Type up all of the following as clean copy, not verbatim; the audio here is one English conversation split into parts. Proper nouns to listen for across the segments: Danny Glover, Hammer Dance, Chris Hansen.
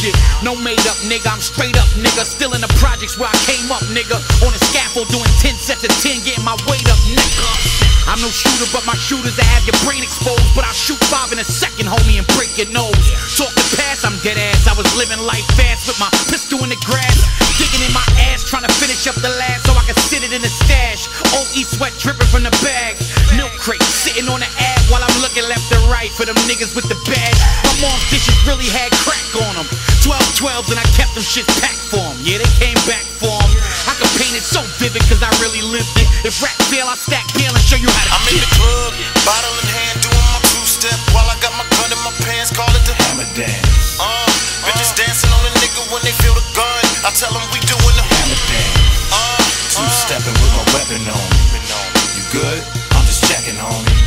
shit. No made up, nigga, I'm straight up, nigga. Still in the projects where I came up, nigga. On the scaffold doing 10 sets of 10, getting my weight up, nigga. I'm no shooter, but my shooters that have your brain exposed. But I'll shoot 5 in a second, homie, and break your nose. Talk the past, I'm dead ass. I was living life fast with my pistol in the grass, digging in my ass, trying to finish up the last so I could sit it in the stash. OE sweat dripping from the bag. Milk crate sitting on the ass while I'm looking left and right for them niggas with the badge. My mom's dishes really had crack on them. 12s and I kept them shit packed for them. Yeah, they came back for them. I could paint it so vivid cause I really lived it. If rap fail, I stack bail and show you how to I'm in the club, bottle in hand, doing my two-step while I got my gun in my pants, call it the Hammer Dance. Bitches dancing on a nigga when they feel the gun. I tell them we doing the Hammer Dance. Two-stepping with my weapon on. You good? I'm just checking on it.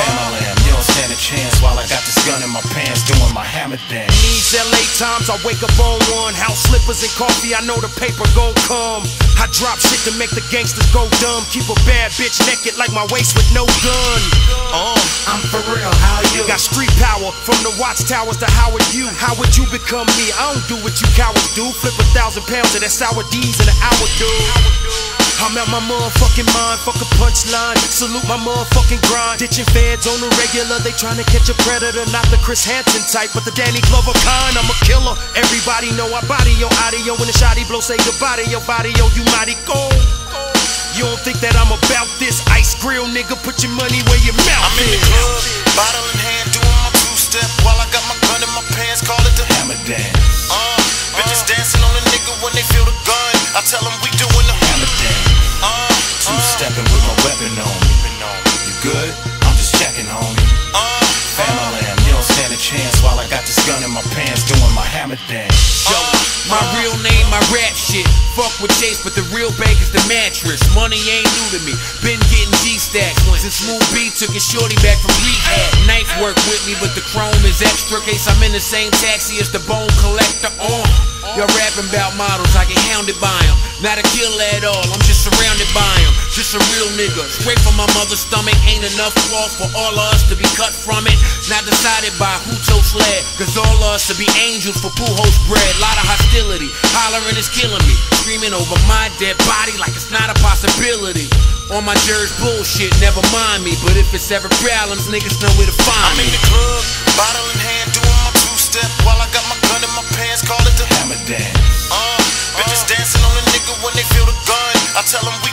You don't stand a chance while I got this gun in my pants doing my hammer dance. These LA times, I wake up on one. House slippers and coffee, I know the paper gon' come. I drop shit to make the gangsters go dumb. Keep a bad bitch naked like my waist with no gun. I'm for real, how you? Got street power from the watchtowers to Howard you. How would you become me? I don't do what you cowards do. Flip 1,000 pounds of that sour D's in an hour, dude. I'm out my motherfucking mind, fuck a punchline. Salute my motherfucking grind. Ditching feds on the regular, they tryna catch a predator. Not the Chris Hansen type, but the Danny Glover kind. I'm a killer, everybody know I body yo audio. When the shotty blow, say goodbye to your body yo, you mighty go. You don't think that I'm about this ice grill, nigga, put your money where your mouth is. I'm in the club, bottle in hand, doing my two-step while I got my gun in my pants, call it the Hammer Dance. Bitches dancing on a nigga when they feel the gun, I tell them we doing the Hammer Dance. Two-stepping with my weapon on me. You good? I'm just checking, homie. You don't stand a chance while I got this gun in my pants doing my hammer dance. Yo, my real name, my rap shit. Fuck with Chase, but the real bank is the mattress. Money ain't new to me, been getting G-stacks since Smooth B took his shorty back from rehab. Knife work with me, but the chrome is extra case I'm in the same taxi as the bone collector on. Y'all rapping about models, I get hounded by them. Not a killer at all, I'm just surrounded by them. Just a real nigga, straight from my mother's stomach. Ain't enough cloth for all of us to be cut from it. Not decided by Huto Sled, cause all of us to be angels for Pujo's bread. Lot of hostility, hollering is killing me. Screaming over my dead body like it's not a possibility. All my jurors bullshit, never mind me. But if it's ever problems, niggas know where to find me. I'm in the club, bottle in hand, doing my two-step while I got my gun in my pants, call it the Hammer Dance. Bitches dancing on a nigga when they feel the gun, I tell them we